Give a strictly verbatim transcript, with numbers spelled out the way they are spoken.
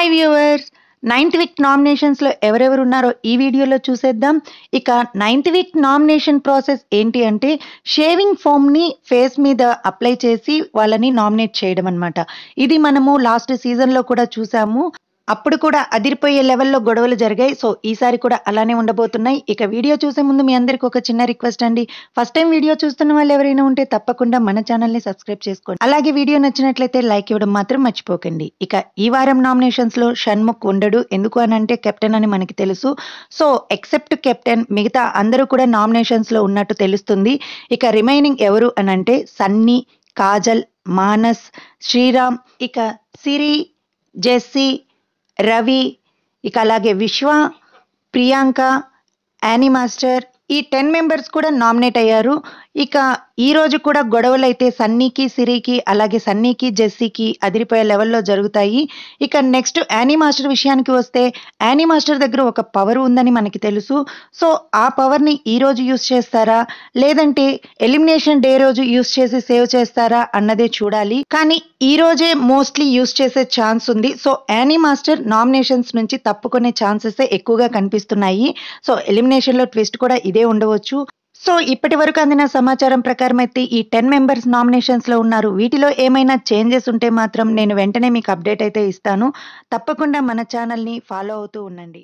Hi viewers, ninth week నామినేషన్స్లో ఎవరెవరు ఉన్నారో ఈ వీడియోలో చూసేద్దాం. ఇక నైన్త్ వీక్ నామినేషన్ ప్రాసెస్ ఏంటి అంటే షేవింగ్ ఫోమ్ని ఫేస్ మీద అప్లై చేసి వాళ్ళని నామినేట్ చేయడం అనమాట. ఇది మనము లాస్ట్ సీజన్లో కూడా చూసాము, అప్పుడు కూడా అదిరిపోయే లెవెల్లో గొడవలు జరిగాయి. సో ఈసారి కూడా అలానే ఉండబోతున్నాయి. ఇక వీడియో చూసే ముందు మీ అందరికీ ఒక చిన్న రిక్వెస్ట్ అండి, ఫస్ట్ టైం వీడియో చూస్తున్న వాళ్ళు ఎవరైనా ఉంటే తప్పకుండా మన ఛానల్ని సబ్స్క్రైబ్ చేసుకోండి. అలాగే వీడియో నచ్చినట్లయితే లైక్ ఇవ్వడం మాత్రం మర్చిపోకండి. ఇక ఈ వారం నామినేషన్స్లో షణ్ముఖ్ ఉండడు, ఎందుకు అని అంటే కెప్టెన్ అని మనకి తెలుసు. సో ఎక్సెప్ట్ కెప్టెన్ మిగతా అందరూ కూడా నామినేషన్స్లో ఉన్నట్టు తెలుస్తుంది. ఇక రిమైనింగ్ ఎవరు అని అంటే సన్నీ, కాజల్, మానస్, శ్రీరామ్, ఇక సిరి, జెస్సీ, రవి, ఇక అలాగే విశ్వ, ప్రియాంక, యానీ మాస్టర్, ఈ టెన్ మెంబర్స్ కూడా నామినేట్ అయ్యారు. ఇక ఈరోజు కూడా గొడవలు అయితే సన్నీకి, సిరికి, అలాగే సన్నీకి, జెస్సీకి అదిరిపోయే లెవెల్లో జరుగుతాయి. ఇక నెక్స్ట్ యానీ మాస్టర్ విషయానికి వస్తే యానీ మాస్టర్ దగ్గర ఒక పవర్ ఉందని మనకి తెలుసు. సో ఆ పవర్ని ఈరోజు యూజ్ చేస్తారా లేదంటే ఎలిమినేషన్ డే రోజు యూజ్ చేసి సేవ్ చేస్తారా అన్నదే చూడాలి. కానీ ఈరోజే మోస్ట్లీ యూజ్ చేసే ఛాన్స్ ఉంది. సో యానీ మాస్టర్ నామినేషన్స్ నుంచి తప్పుకునే ఛాన్సెస్ ఎక్కువగా కనిపిస్తున్నాయి. సో ఎలిమినేషన్లో ట్విస్ట్ కూడా ఇదే ఉండవచ్చు. సో ఇప్పటి వరకు అందిన సమాచారం ప్రకారం అయితే ఈ టెన్ మెంబర్స్ నామినేషన్స్లో ఉన్నారు. వీటిలో ఏమైనా చేంజెస్ ఉంటే మాత్రం నేను వెంటనే మీకు అప్డేట్ అయితే ఇస్తాను. తప్పకుండా మన ఛానల్ని ఫాలో అవుతూ ఉండండి.